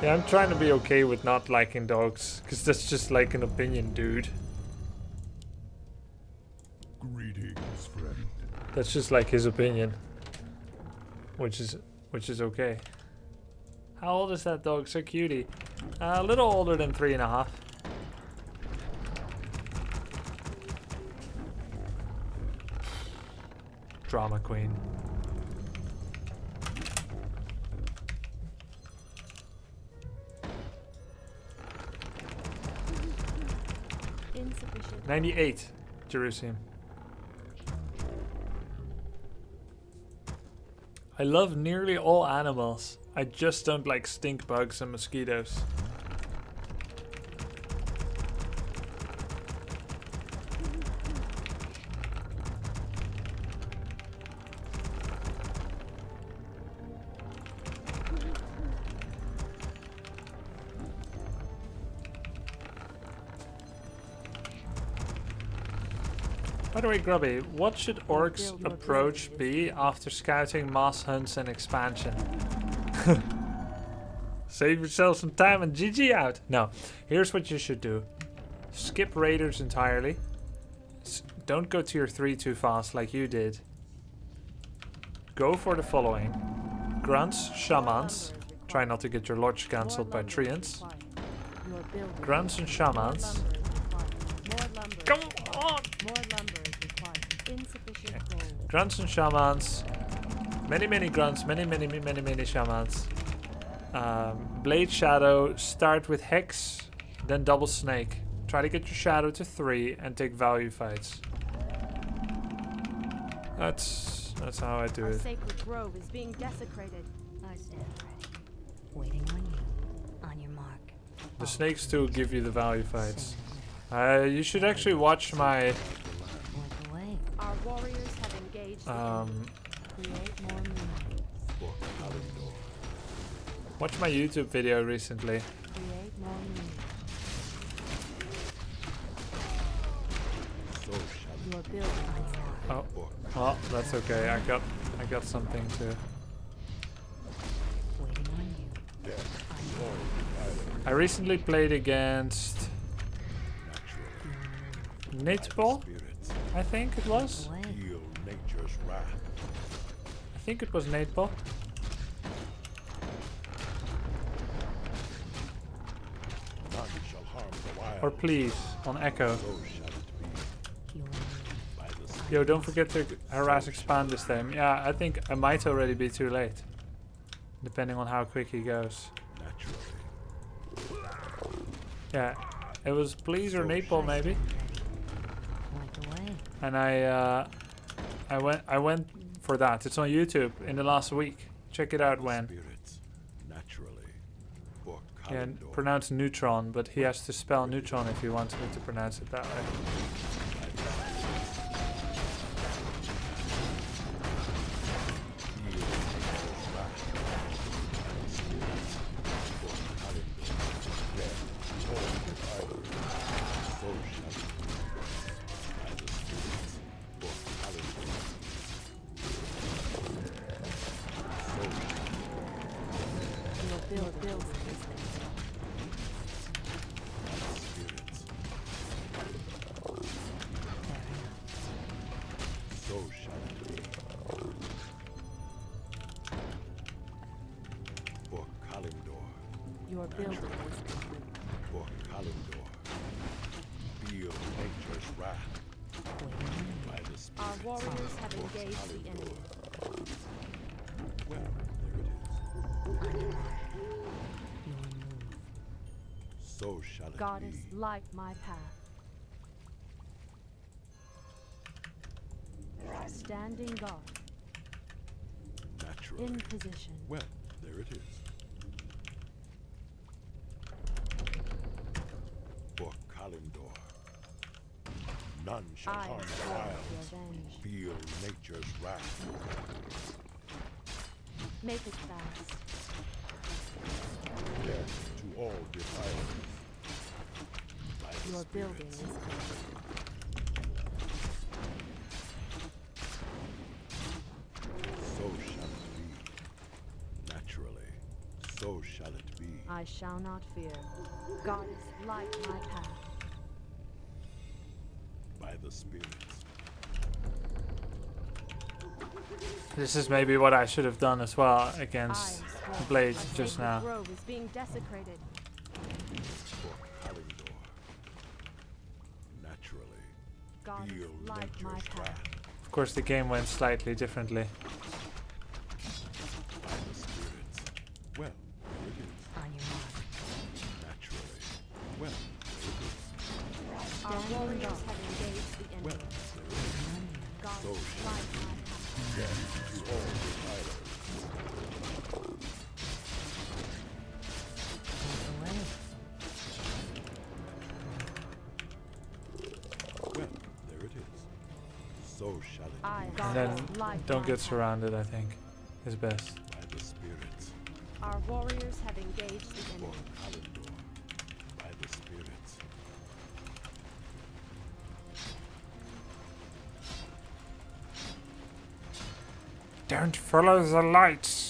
Yeah, I'm trying to be okay with not liking dogs, because that's just like an opinion, dude. Greetings, friend. That's just like his opinion, which is okay. How old is that dog? So cutie. A little older than 3.5. Drama queen. Insufficient. 98, Jerusalem. I love nearly all animals. I just don't like stink bugs and mosquitoes. By the way, Grubby, what should Orc's approach be after scouting, mass hunts, and expansion? Save yourself some time and GG out. No, here's what you should do. Skip raiders entirely. Don't go tier 3 too fast like you did. Go for the following. Grunts, shamans. Try not to get your lodge cancelled by treants. Grunts and shamans. Come on! Okay. Grunts and shamans. Many grunts, many shamans. Blade shadow, start with hex, then double snake. Try to get your shadow to 3 and take value fights. That's how I do it. Our sacred grove is being desecrated. I stand ready. Waiting on you. On your mark. The snakes too give you the value fights. You should actually watch my our warriors have engaged watch my YouTube video recently. Oh, well, that's okay. I got something too. I recently played against Nateball, I think it was. I think it was Nateball. Or please, on Echo. Yo, don't forget to harass expand this time. Yeah, I think I might already be too late. Depending on how quick he goes. Yeah, it was please or Nateball maybe. And I went for that. It's on YouTube in the last week. Check it out when. Yeah, pronounce neutron, but he has to spell neutron if he wants me to pronounce it that way. For Kalimdor, feel nature's wrath. By the spirit. Our warriors have engaged the enemy. Well, there it is. So shall it be. Goddess, light my path. Standing guard. Naturally. In position. Well, there it is. Kalimdor. None shall harm the wild. Feel nature's wrath. Make it fast. Death to all defilers. Your building is gone. So shall it be. Naturally. So shall it be. I shall not fear. Goddess, light my path. By the spirits. This is maybe what I should have done as well against the blade just now. Grove is being desecrated. For Kalimdor. Naturally. God, light my path. Of course, the game went slightly differently. Well, it is. Are you not? Naturally. Well, it is. Our warriors have engaged the enemy. Well, it is. God, so shall it be. Death to all the tyrants. Well, there it is. So shall it be. And then don't get surrounded, I think, is best. Our warriors have engaged the enemy. By the spirits. Don't follow the lights.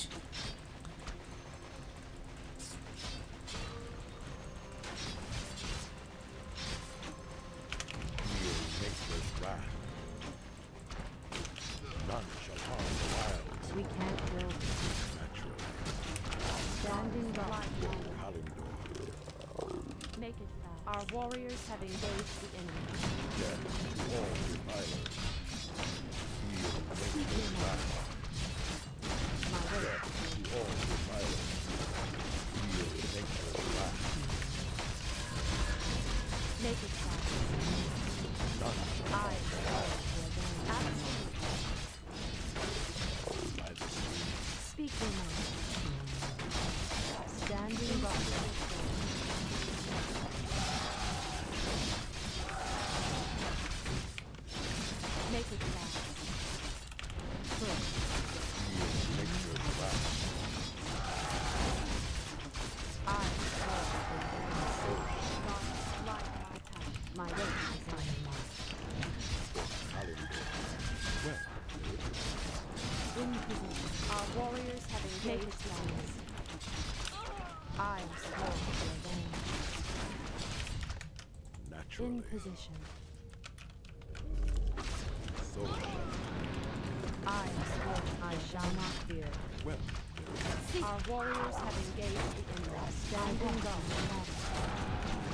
In position. So I shall not fear. Well, our warriors have engaged in the enemy. Standing guard.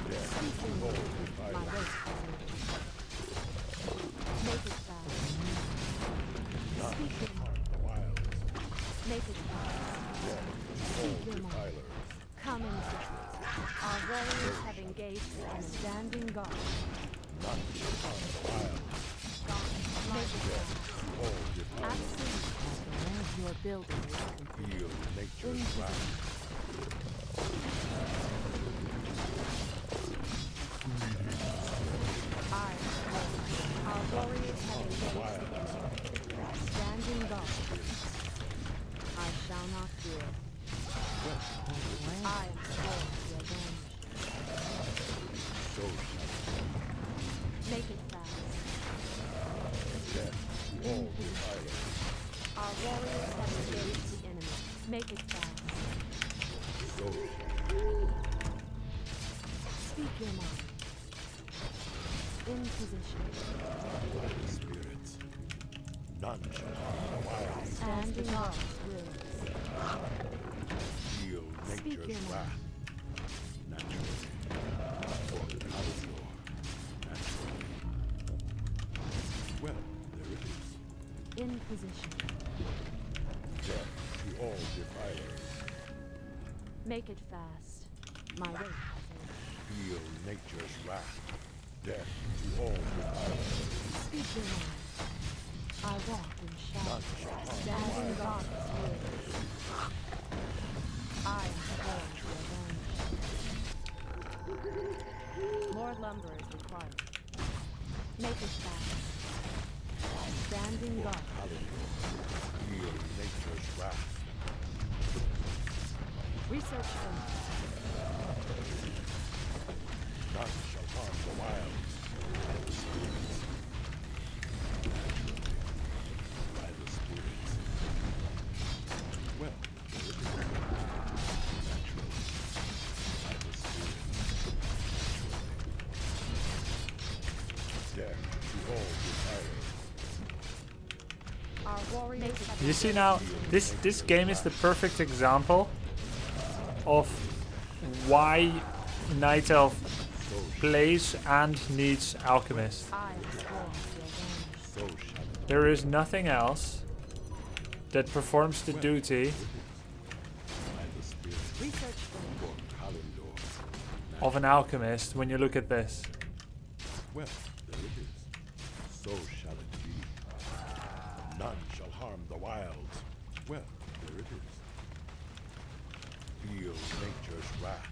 Yeah. My race is make it fast. Speak your mind. Make it fast. Speak your mind. Come in. Our warriors have engaged in standing guard. Not the wild. God, absolutely. Your building feel nature's wrath. Our warriors have engaged in standing guard. I shall not fear. I am so make it fast. Our warriors have engaged the enemy. Make it fast. Speak your mind. In position. Spirits. None shall harm the wild. Standing arms will. Nature's wrath. Naturally. For the Kalimdor. Naturally. Well, there it is. In position. Death to all defilers. Make it fast. My way. Feel nature's wrath. Death to all defilers. Speak your mind. I walk in shadow. Standing God's will. I am revenge. More lumber is required. Make it fast. Standing guard. Feel nature's wrath. Research them. None shall harm the wild. By the spirits. By the spirits. Well. You see now, this game is the perfect example of why Night Elf plays and needs Alchemist. There is nothing else that performs the duty of an alchemist when you look at this. Well, there it is. So shall it be. None shall harm the wilds. Well, there it is. Feel nature's wrath.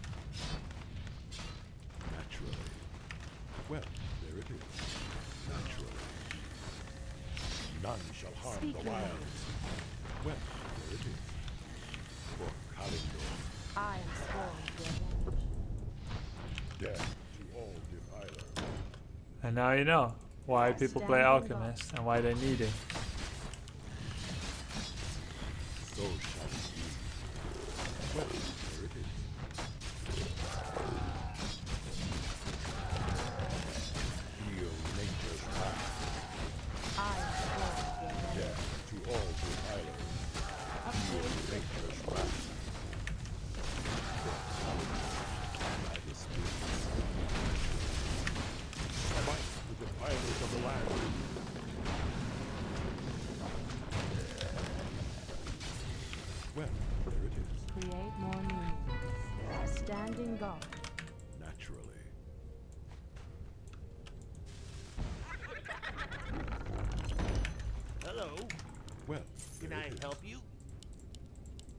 Naturally. Well, there it is. Naturally. None shall harm the wilds. Well, there it is. For Kalimdor. I am sworn to. And now you know why people play Alchemist and why they need it.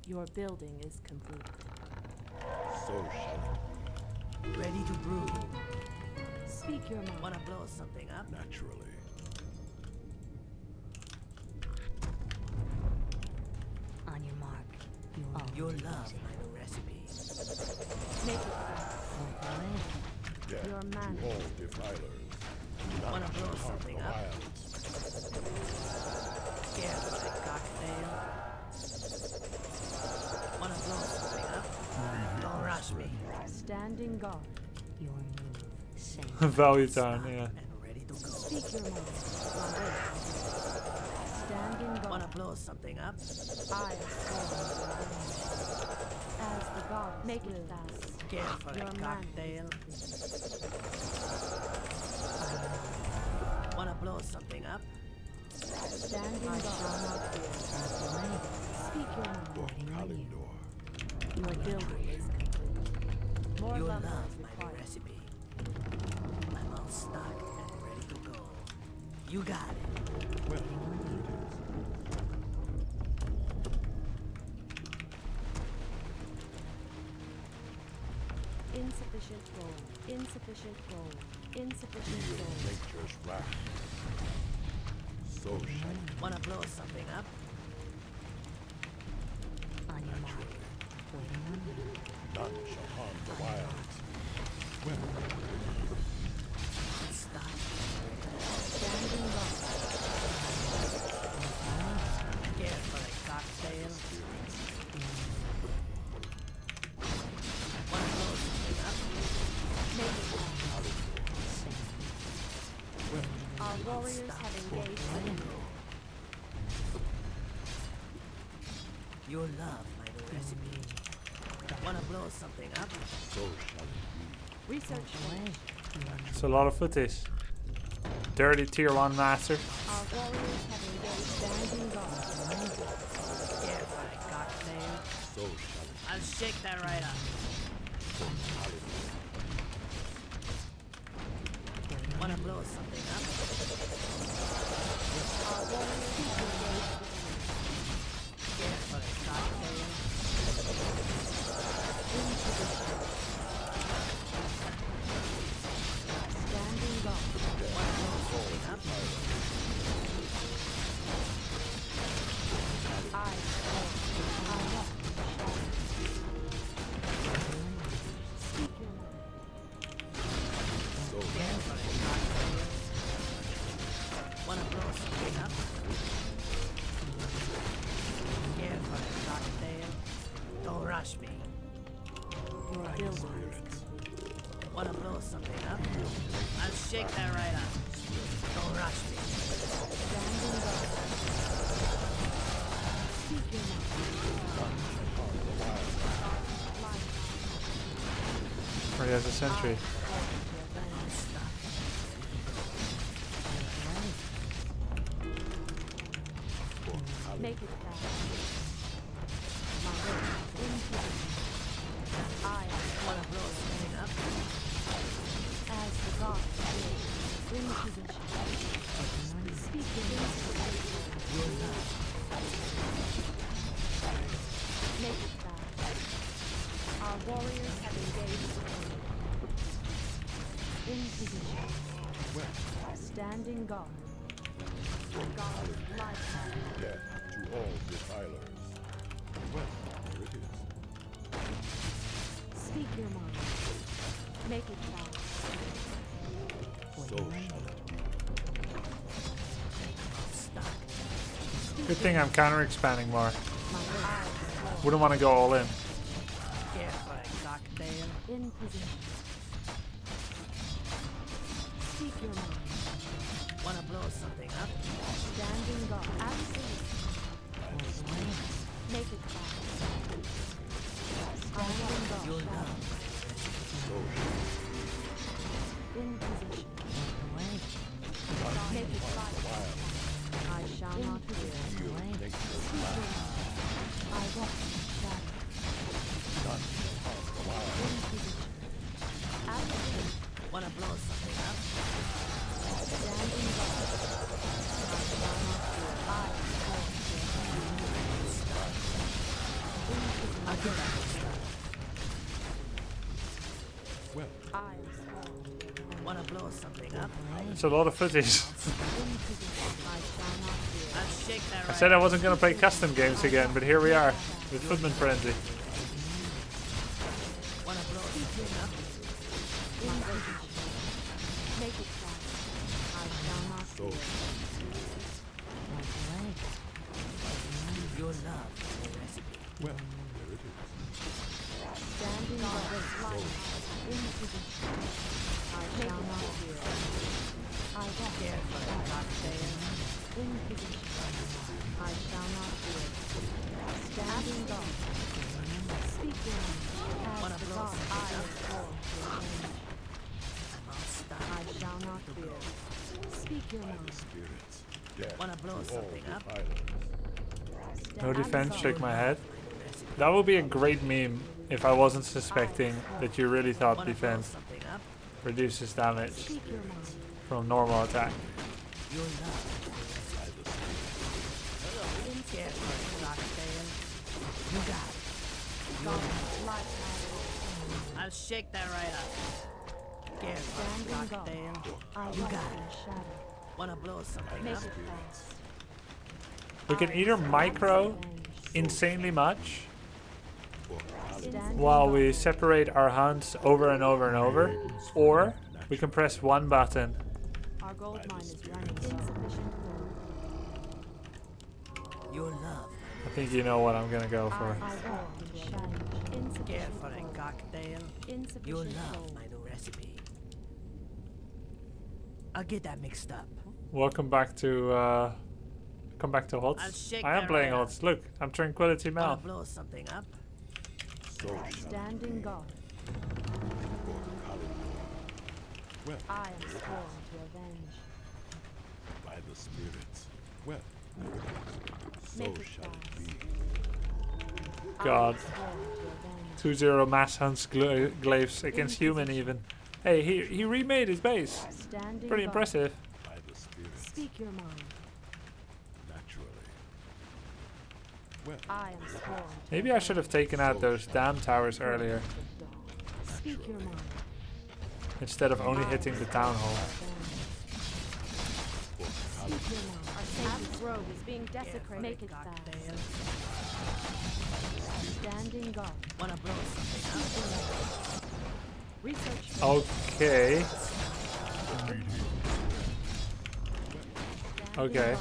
Your building is complete. So shall it be. Ready to brew. Speak your mind. Wanna blow something up? Naturally. On your mark. You are your love, my recipe. Make it death your man. All defilers. Wanna blow something up? Scared that I got failed. Standing guard. Your move. Same. Value time, yeah. Ready to go. Speak your mind. Standing guard. Wanna blow something up? I am as the guard. Make it fast. Care for a cocktail. Wanna blow something up? Standing guard. Speak your mind. Your building is complete. More you love my recipe. I'm all stocked and ready to go. You got it. Well, insufficient gold. Insufficient gold. Insufficient gold. Nature's wrath. So shiny. Wanna blow something up? On your mark. None shall harm the wilds. Well, stop. Standing up. Care for a cocktail. One of those is up. Maybe. Our warriors have engaged. Your love, my new recipe. Wanna blow something up? So shall it be. Research. It's a lot of footage. Dirty tier 1 master. Our warriors have engaged standing guard. Scared by a cocktail. So shall it be. I'll shake that right up. So shall it be. Wanna blow something up? Our warriors have engaged. Scared by a cocktail. Don't rush me. Or he has a sentry. Make it I one of those standing up. As the gods bring position. Speak the make it fast. Our warriors have engaged. In position. Standing guard. God is life. Death to all revilers. Well, there it is. Speak your mind. Make it fast. So shall it be. Good thing I'm counter-expanding more. Wouldn't want to go all in. Yeah, but I got there. In position. Speak your mind. Want to blow something up? Standing guard. Absolutely. Make it fast. In position. Make it fast. I shall not fear. I won't shatter. In position. Absolutely. Want to blow something up? Standing guard. I won't fear. Well, want to blow something up? It's a lot of footage. I said I wasn't going to play custom games again, but here we are with Footman Frenzy. Well, there it is. I shall not hear. I won't hear what I'm not saying. In position. I shall not hear. Standing guard. Speaking. As the God I am called to change. I shall not hear. Speak your mind. Wanna blow something up? No defense, shake my head. That would be a great meme. If I wasn't suspecting that you really thought defense reduces damage from normal attack. I'll shake that right up. Get locked down. You got it. Wanna blow something up? We can either micro insanely much while we separate our hunts over and over and over, or we can press one button. Our gold mine is running insufficient. Your love. I think you know what I'm gonna go for. Care for a cocktail. Your love, my recipe. I'll get that mixed up. Welcome back to HOTS. I am playing HOTS. Look, I'm Tranquility Mouth. I'll blow something up. Standing guard. Well, I am sworn to avenge. By the spirits. Well, so shall it be. God. 2-0 mass hunts glaives against human even. Hey, he remade his base. Standing pretty impressive. By the spirits. Speak your mind. Well, maybe I should have taken out those damn towers earlier. Instead of only hitting the town hall. Our road is being desecrated. Make it fast. Standing guard. Wanna blow something up? Research. Okay. Okay.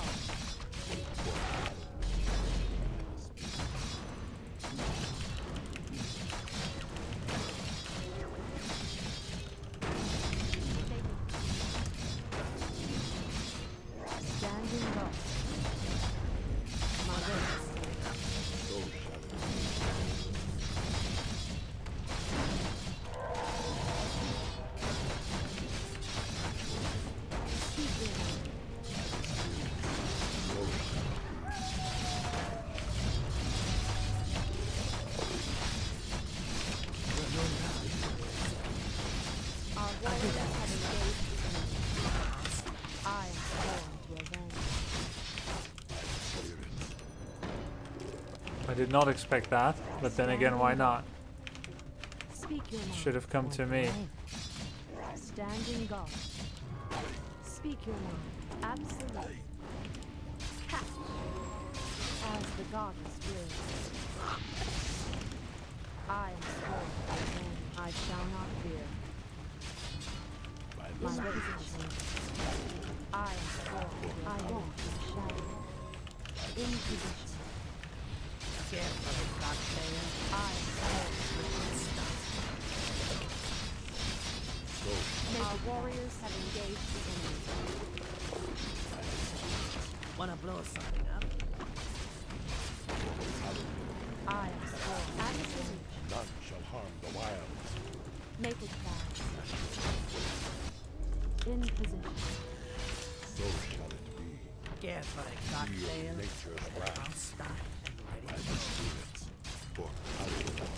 did not expect that, but then again, why not? Should have come to me. Standing guard. Speak your mind. Absolutely. Catch. As the goddess wills. I am strong, and I shall not fear. My reputation. I am strong. I walk in shadow. In position. Scared of the cocktail. I am strong. Our warriors have engaged the enemy. Wanna blow something up? I am strong. None shall harm the wilds. Make it fast. In position. So shall it be. Scared by cocktails. Nature's wrath. I must do it. For I will not.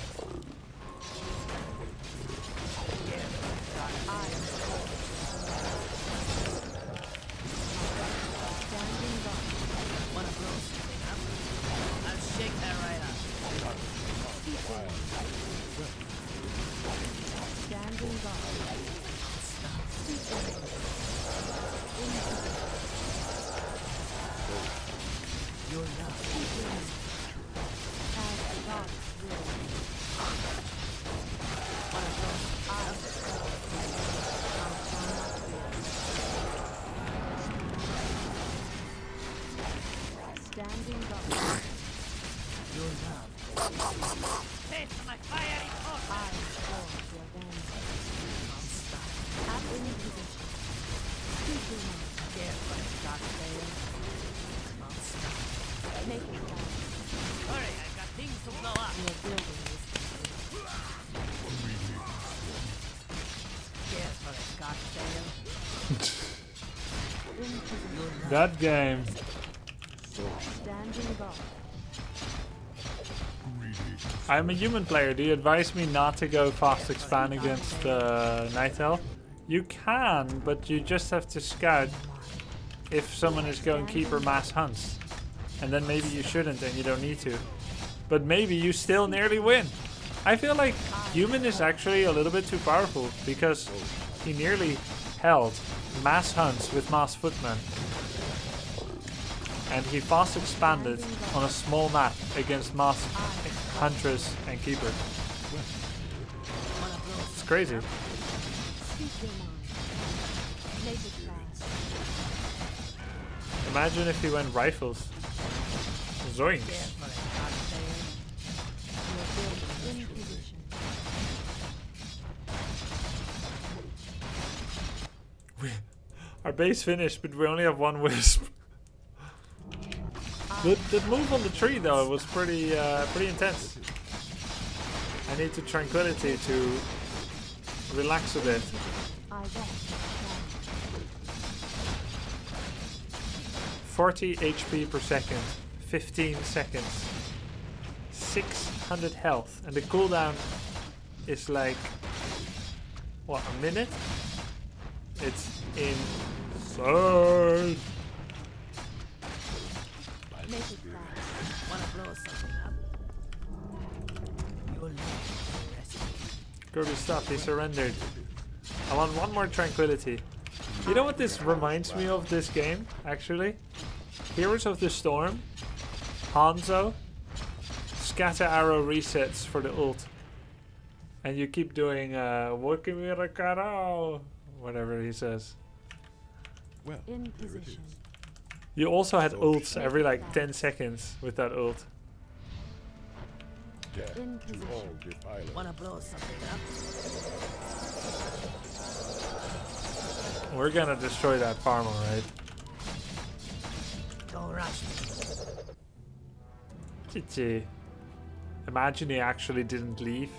That game. I'm a human player. Do you advise me not to go fast expand against the Night Elf? You can, but you just have to scout if someone is going keeper mass hunts. And then maybe you shouldn't and you don't need to. But maybe you still nearly win. I feel like human is actually a little bit too powerful because he nearly held mass hunts with mass footmen. And he fast expanded on a small map against mass hunters and keepers. It's crazy. Imagine if he went rifles. Zoinks. Our base finished, but we only have one wisp. The move on the tree though was pretty pretty intense. I need to tranquility to relax a bit. I 40 HP per second, 15 seconds, 600 health, and the cooldown is like what, a minute? It's insane. Make it fast. Wanna blow something up? Grubby stuff, he surrendered. I want one more tranquility. You know what this reminds me of, this game, actually? Heroes of the Storm, Hanzo, scatter arrow resets for the ult. And you keep doing whatever he says. Well, in position. You also had ults every like 10 seconds with that ult. We're gonna destroy that farm, alright? Don't rush me. GG. Imagine he actually didn't leave.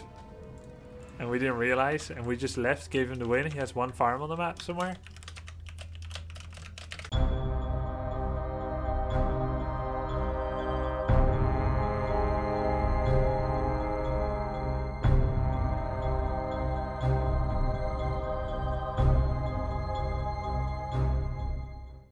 And we didn't realize, and we just left, gave him the win. He has one farm on the map somewhere.